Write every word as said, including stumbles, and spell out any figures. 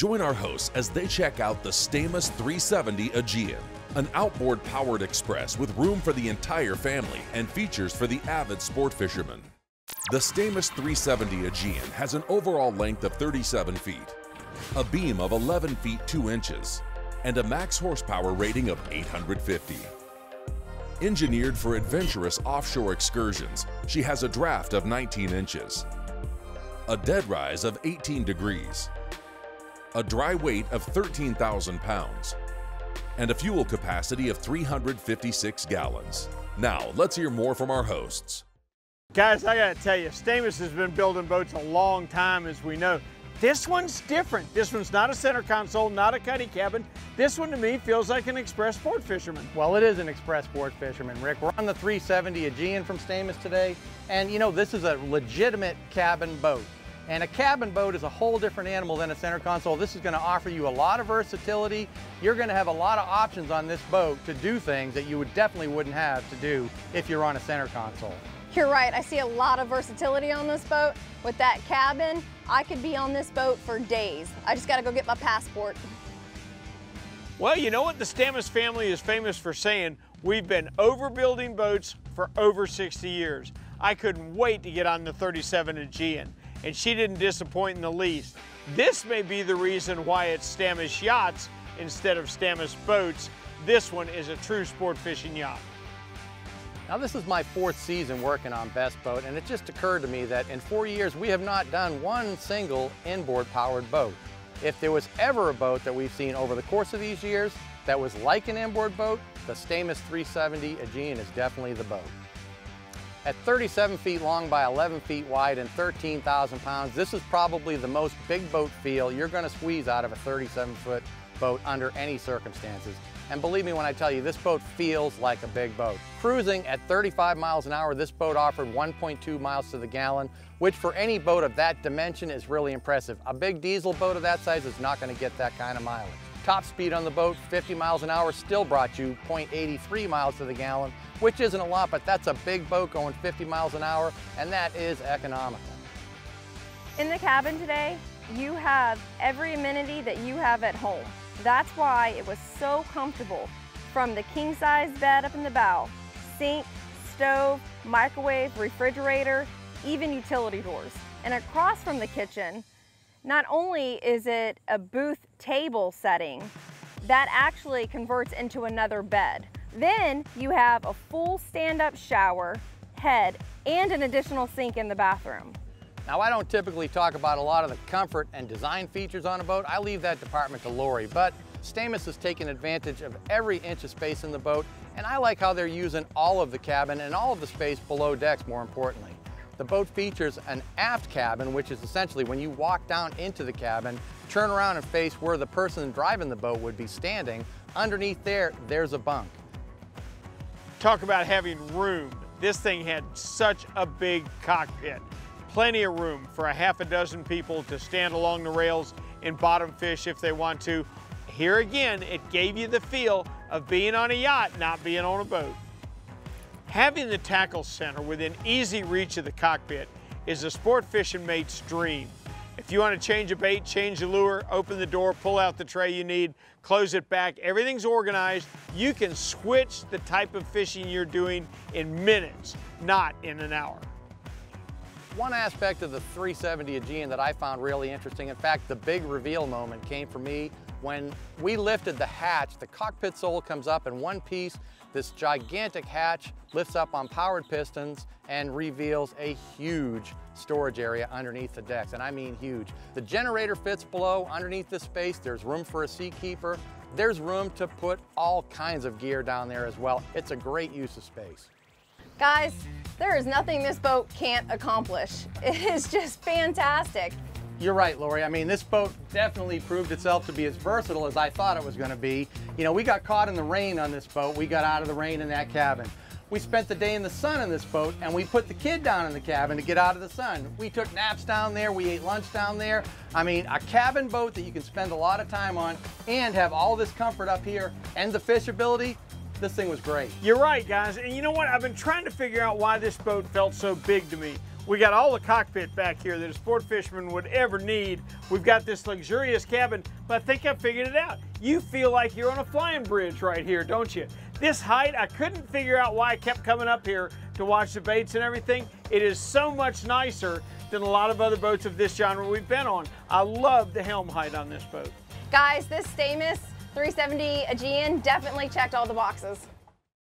Join our hosts as they check out the Stamas three seventy Aegean, an outboard powered express with room for the entire family and features for the avid sport fisherman. The Stamas three seventy Aegean has an overall length of thirty-seven feet, a beam of eleven feet two inches, and a max horsepower rating of eight hundred fifty. Engineered for adventurous offshore excursions, she has a draft of nineteen inches, a dead rise of eighteen degrees, a dry weight of thirteen thousand pounds, and a fuel capacity of three hundred fifty-six gallons. Now, let's hear more from our hosts. Guys, I gotta tell you, Stamas has been building boats a long time, as we know. This one's different. This one's not a center console, not a cuddy cabin. This one to me feels like an express sport fisherman. Well, it is an express sport fisherman, Rick. We're on the three seventy Aegean from Stamas today. And you know, this is a legitimate cabin boat. And a cabin boat is a whole different animal than a center console. This is gonna offer you a lot of versatility. You're gonna have a lot of options on this boat to do things that you would definitely wouldn't have to do if you're on a center console. You're right, I see a lot of versatility on this boat. With that cabin, I could be on this boat for days. I just gotta go get my passport. Well, you know what the Stamas family is famous for saying? We've been overbuilding boats for over sixty years. I couldn't wait to get on the three seventy Aegean, and she didn't disappoint in the least. This may be the reason why it's Stamas yachts instead of Stamas boats. This one is a true sport fishing yacht. Now, this is my fourth season working on Best Boat, and it just occurred to me that in four years we have not done one single inboard powered boat. If there was ever a boat that we've seen over the course of these years that was like an inboard boat, the Stamas three seventy Aegean is definitely the boat. At thirty-seven feet long by eleven feet wide and thirteen thousand pounds, this is probably the most big boat feel you're going to squeeze out of a thirty-seven foot boat under any circumstances. And believe me when I tell you, this boat feels like a big boat. Cruising at thirty-five miles an hour, this boat offered one point two miles to the gallon, which for any boat of that dimension is really impressive. A big diesel boat of that size is not going to get that kind of mileage. Top speed on the boat, fifty miles an hour, still brought you zero point eight three miles to the gallon, which isn't a lot, but that's a big boat going fifty miles an hour, and that is economical. In the cabin today, you have every amenity that you have at home. That's why it was so comfortable, from the king-size bed up in the bow, sink, stove, microwave, refrigerator, even utility doors. And across from the kitchen, not only is it a booth table setting, that actually converts into another bed. Then you have a full stand-up shower head and an additional sink in the bathroom. Now, I don't typically talk about a lot of the comfort and design features on a boat. I leave that department to Lori, but Stamas has taken advantage of every inch of space in the boat, and I like how they're using all of the cabin and all of the space below decks, more importantly. The boat features an aft cabin, which is essentially when you walk down into the cabin, turn around and face where the person driving the boat would be standing. Underneath there, there's a bunk. Talk about having room. This thing had such a big cockpit. Plenty of room for a half a dozen people to stand along the rails and bottom fish if they want to. Here again, it gave you the feel of being on a yacht, not being on a boat. Having the tackle center within easy reach of the cockpit is a sport fishing mate's dream. If you want to change a bait, change a lure, open the door, pull out the tray you need, close it back, everything's organized. You can switch the type of fishing you're doing in minutes, not in an hour. One aspect of the three seventy Aegean that I found really interesting, in fact, the big reveal moment came for me when we lifted the hatch. The cockpit sole comes up in one piece. This gigantic hatch lifts up on powered pistons and reveals a huge storage area underneath the decks, and I mean huge. The generator fits below. Underneath this space, there's room for a Seakeeper. There's room to put all kinds of gear down there as well. It's a great use of space. Guys, there is nothing this boat can't accomplish. It is just fantastic. You're right, Lori. I mean, this boat definitely proved itself to be as versatile as I thought it was going to be. You know, we got caught in the rain on this boat. We got out of the rain in that cabin. We spent the day in the sun in this boat, and we put the kid down in the cabin to get out of the sun. We took naps down there. We ate lunch down there. I mean, a cabin boat that you can spend a lot of time on and have all this comfort up here and the fishability. This thing was great. You're right, guys. And you know what? I've been trying to figure out why this boat felt so big to me. We got all the cockpit back here that a sport fisherman would ever need. We've got this luxurious cabin, but I think I figured it out. You feel like you're on a flying bridge right here, don't you? This height, I couldn't figure out why I kept coming up here to watch the baits and everything. It is so much nicer than a lot of other boats of this genre we've been on. I love the helm height on this boat. Guys, this Stamas three seventy Aegean definitely checked all the boxes.